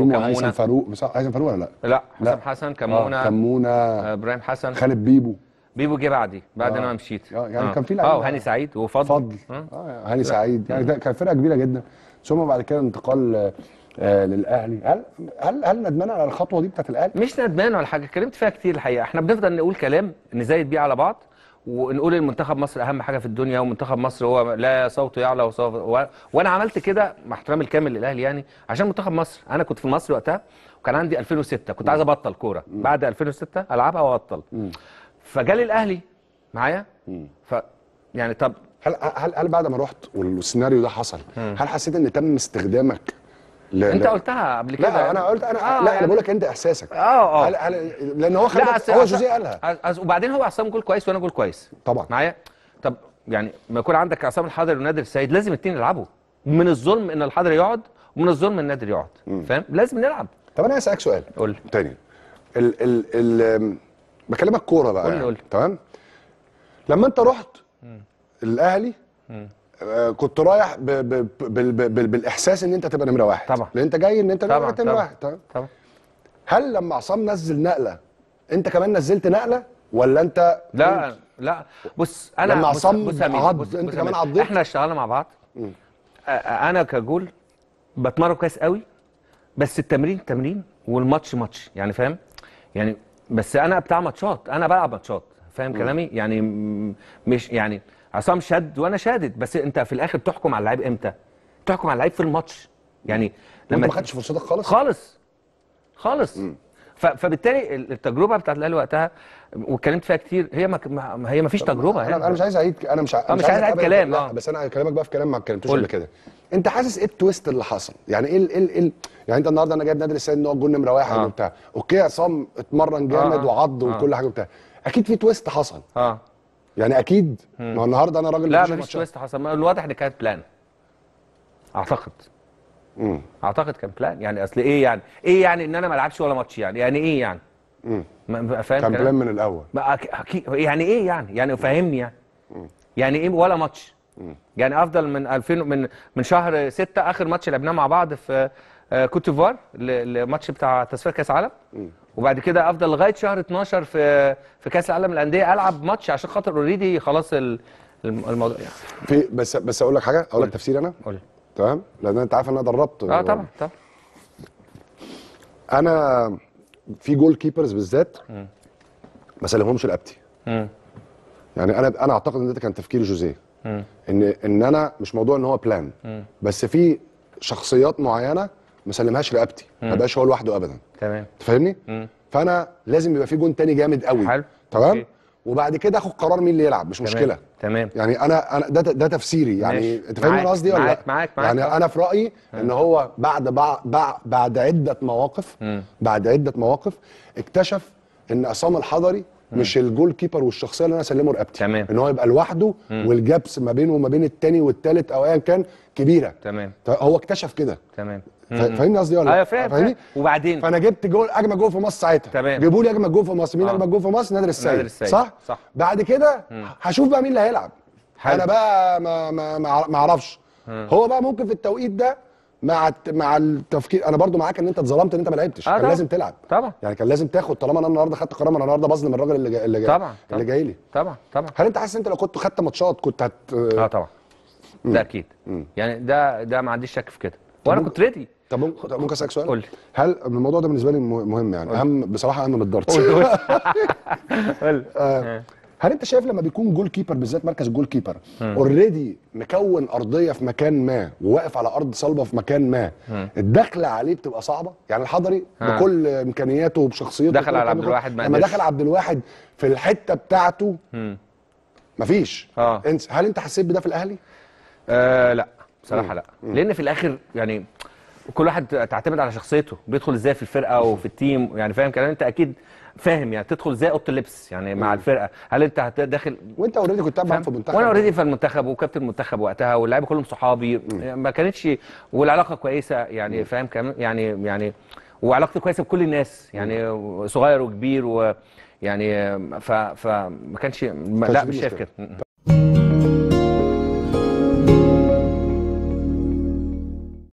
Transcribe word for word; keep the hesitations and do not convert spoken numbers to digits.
كمونة حسام فاروق حسام فاروق ولا لا؟ لا حسام حسن كمونة آه. كمونة ابراهيم حسن خالد بيبو بيبو جه بعدي بعد انا آه. مشيت آه. يعني آه. كان في لعيبه اه وهاني سعيد وفضل فضل آه. آه. هاني سعيد يعني ده كان فرقه كبيره جدا ثم بعد كده انتقال آه للاهلي. هل هل هل ندمان على الخطوه دي بتاعت الاهلي؟ مش ندمان ولا حاجه، اتكلمت فيها كتير الحقيقه. احنا بنفضل نقول كلام نزايد بيه على بعض ونقول المنتخب مصر اهم حاجه في الدنيا ومنتخب مصر هو لا صوته يعلى وصوته وانا عملت كده مع احترامي الكامل للاهلي يعني عشان منتخب مصر. انا كنت في مصر وقتها وكان عندي ألفين وستة كنت عايز ابطل كوره بعد ألفين وستة العبها وابطل فجالي الاهلي معايا ف يعني طب هل هل هل بعد ما رحت والسيناريو ده حصل هل حسيت ان تم استخدامك؟ لا انت لا. قلتها قبل كده. لا انا قلت انا آه لا يعني انا بقول لك انت احساسك اه اه لان هو خالد هو جوزيه قالها وبعدين هو عصام جول كويس وانا جول كويس طبعا معايا. طب يعني ما يكون عندك عصام الحضري ونادر السيد لازم الاثنين يلعبوا. من الظلم ان الحضري يقعد ومن الظلم ان نادر يقعد فاهم؟ لازم نلعب. طب انا هسالك سؤال قول تاني ال ال ال بكلمك كوره بقى قول قول تمام. لما انت رحت الاهلي كنت رايح ب ب ب بالاحساس ان انت تبقى نمره واحد طبعا لان انت جاي ان انت تبقى نمره واحد طبعا طبعا. هل لما عصام نزل نقله انت كمان نزلت نقله ولا انت لا كنت... لا بص انا لما عصام عض انت كمان عضيت. احنا اشتغلنا مع بعض م. انا كجول بتمرن كويس قوي بس التمرين تمرين والماتش ماتش يعني فاهم يعني بس انا بتاع ماتشات انا بلعب ماتشات فاهم كلامي يعني مش يعني عصام شد وانا شادد بس انت في الاخر تحكم على اللعيب امتى؟ تحكم على اللعيب في الماتش يعني لما ما خدتش فرصتك خالص خالص خالص فبالتالي التجربه بتاعت الاهلي وقتها واتكلمت فيها كتير هي ما هي ما فيش تجربه يعني. انا مش عايز اعيد انا مش مش عايز اعيد كلام اه بس انا هكلمك بقى في كلام ما اتكلمتوش قبل كده. انت حاسس ايه التويست اللي حصل؟ يعني ايه ايه ايه يعني انت النهارده انا جايب نادر السيد ان هو الجول نمره واحد آه. وبتاع اوكي عصام اتمرن جامد آه. وعض وكل آه. حاجه وبتاع اكيد في تويست حصل اه يعني اكيد ما النهارده انا راجل لا مفيش مفيش تويست حصل. الواضح ان كانت بلان اعتقد امم اعتقد كان بلان يعني اصل ايه يعني ايه يعني ان انا ما العبش ولا ماتش يعني يعني ايه يعني امم فاهم كان بلان من الاول اكيد يعني ايه يعني يعني فاهمني يعني مم. يعني ايه ولا ماتش يعني افضل من ألفين من من شهر ستة اخر ماتش لعبناه مع بعض في كوت ديفوار الماتش بتاع تصفيات كاس العالم وبعد كده افضل لغايه شهر اتناشر في في كاس العالم للانديه العب ماتش عشان خاطر اوريدي خلاص الموضوع يعني في بس بس اقول لك حاجه اقول لك تفسير انا قول تمام لان انت عارف ان انا دربت اه طبعا طبعا انا في جول كيبرز بالذات ما سلمهمش رقبتي يعني انا انا اعتقد ان ده كان تفكير جوزيه ان ان انا مش موضوع ان هو بلان بس في شخصيات معينه ما سلمهاش رقبتي ما بقاش هو لوحده ابدا تمام تفهمني فانا لازم يبقى في جون تاني جامد قوي حلو تمام وبعد كده اخد قرار مين اللي يلعب مش تمام. مشكله تمام يعني انا انا ده ده تفسيري يعني انت فاهم انا قصدي ولا لا معاك معاك يعني معاك. انا في رايي مم. ان هو بعد بعد بعد عده مواقف مم. بعد عده مواقف اكتشف ان عصام الحضري مم. مش الجول كيبر والشخصيه اللي انا سلمه رقبتي تمام. ان هو يبقى لوحده مم. والجابس ما بينه وما بين الثاني والثالث او ايا كان كبيره تمام هو اكتشف كده تمام فاهمني قصدي ولا؟ ايوه فاهم وبعدين فانا جبت جول اجمل جول في مصر ساعتها تمام جيبوا لي اجمل جول في مصر مين آه. اجمل جول في مصر؟ نادر السيد, نادر السيد. صح؟, صح بعد كده هشوف بقى مين اللي هيلعب حلو. انا بقى ما ما ما اعرفش هو بقى ممكن في التوقيت ده مع مع التفكير انا برضو معاك ان انت اتظلمت ان انت ما لعبتش آه كان لازم تلعب طبعا يعني كان لازم تاخد طالما انا النهارده خدت قرار انا النهارده بظلم الراجل اللي جاي اللي جاي طبعا اللي جاي لي طبعا طبعا هل انت حاسس انت لو كنت خدت ماتشات كنت هت اه طبعا مم. ده اكيد مم. يعني ده ده ما عنديش شك في كده وانا كنت ريدي. طب ممكن اسالك سؤال؟ قول لي هل الموضوع ده بالنسبه لي مهم يعني قولي. اهم بصراحه اهم من الدارت قول آه. هل انت شايف لما بيكون جول كيبر بالذات مركز الجول كيبر اوريدي مكون ارضيه في مكان ما وواقف على ارض صلبه في مكان ما الدخله عليه بتبقى صعبه؟ يعني الحضري ها. بكل امكانياته وبشخصيته دخل على عبد الواحد لما دخل عبد الواحد في الحته بتاعته م. مفيش اه هل انت حسيت بده في الاهلي؟ آه لا بصراحه لا لان في الاخر يعني كل واحد تعتمد على شخصيته بيدخل ازاي في الفرقه وفي التيم يعني فاهم كلام انت اكيد فاهم يعني تدخل ازاي اوضه اللبس يعني مع الفرقه هل انت داخل وانت اوريدي كنت بتلعب في المنتخب وانا اوريدي في المنتخب وكابتن المنتخب وقتها واللاعيبه كلهم صحابي ما كانتش والعلاقه كويسه يعني فاهم كلام يعني يعني وعلاقتي كويسه بكل الناس يعني صغير وكبير ويعني ف فما كانش لا مش شايف كده